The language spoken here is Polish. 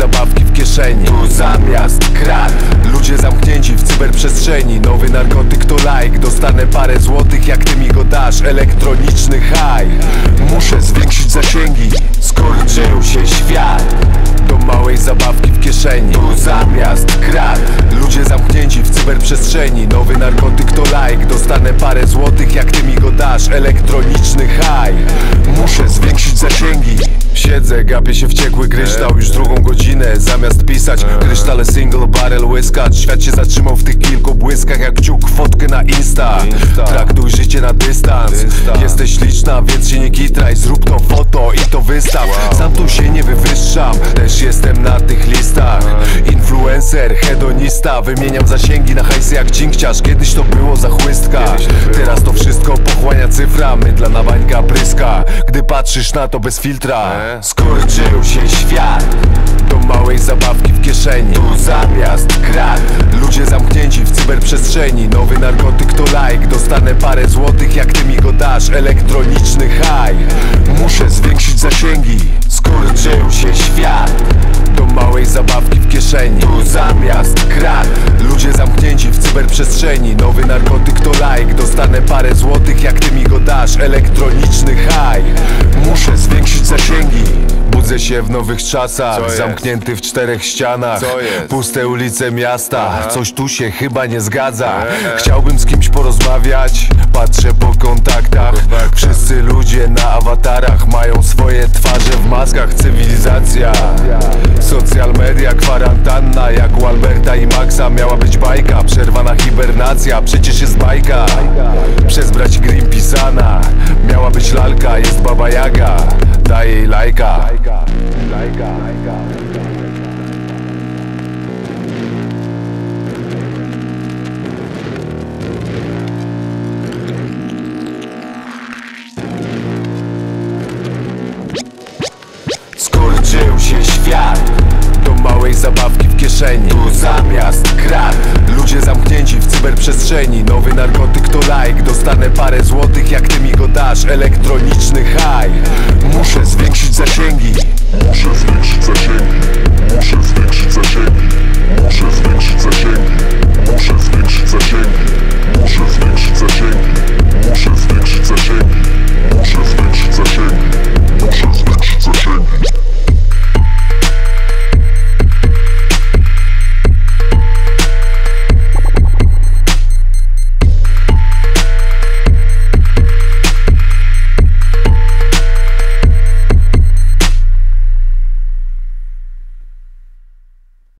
zabawki w kieszeni, tu zamiast krat. Ludzie zamknięci w cyberprzestrzeni, nowy narkotyk to lajk. Dostanę parę złotych, jak ty mi go dasz, elektroniczny haj. Muszę zwiększyć zasięgi, skurczył się świat. Do małej zabawki w kieszeni, tu zamiast krat. Ludzie zamknięci w cyberprzestrzeni, nowy narkotyk to lajk. Dostanę parę złotych, jak ty mi go dasz, elektroniczny haj. Muszę zwiększyć zasięgi. Siedzę, gapię się w ciekły kryształ już drugą godzinę. Zamiast pisać krysztale single, barrel, łyskacz. Świat się zatrzymał w tych kilku błyskach, jak kciuk, fotkę na Insta. Traktuj życie na dystans. Jesteś śliczna, więc się nie kitraj. Zrób to foto i to wystaw. Sam tu się nie wywyższam, też jestem na tych listach. Influencer, hedonista. Wymieniam zasięgi na hajsy jak dziękciarz. Kiedyś to było za chłystka, teraz to wszystko pochłania cyfra. Mydla na bańka pryska, gdy patrzysz na to bez filtra. Skurczył się świat. Do małej zabawki w kieszeni, tu zamiast krat. Ludzie zamknięci w cyberprzestrzeni, nowy narkotyk to lajk. Dostanę parę złotych, jak ty mi go dasz, elektroniczny haj. Muszę zwiększyć zasięgi. Skurczył się świat. Do małej zabawki w kieszeni, tu zamiast krat. Ludzie zamknięci w cyberprzestrzeni, nowy narkotyk to lajk. Dostanę parę złotych, jak ty mi go dasz, elektroniczny haj. Muszę zwiększyć zasięgi. Budzę się w nowych czasach, zamknięty w czterech ścianach. Puste ulice miasta, coś tu się chyba nie zgadza. Chciałbym z kimś porozmawiać, patrzę po kontaktach. Wszyscy ludzie na awatarach mają swoje twarze w maskach. Cywilizacja, social media, kwarantanna. Jak u Alberta i Maxa miała być bajka, przerwana hibernacja, przecież jest bajka. Przez braci Grimm pisana, miała być lalka, jest Baba Jaga. Daj jej lajka. Skurczył się świat. Do małej zabawki w kieszeni, tu zamiast krat. Ludzie zamknięci w cyberprzestrzeni, nowy narkotyk to lajk. Dostanę parę złotych, jak ty mi go dasz, elektroniczny haj. Muszę zwiększyć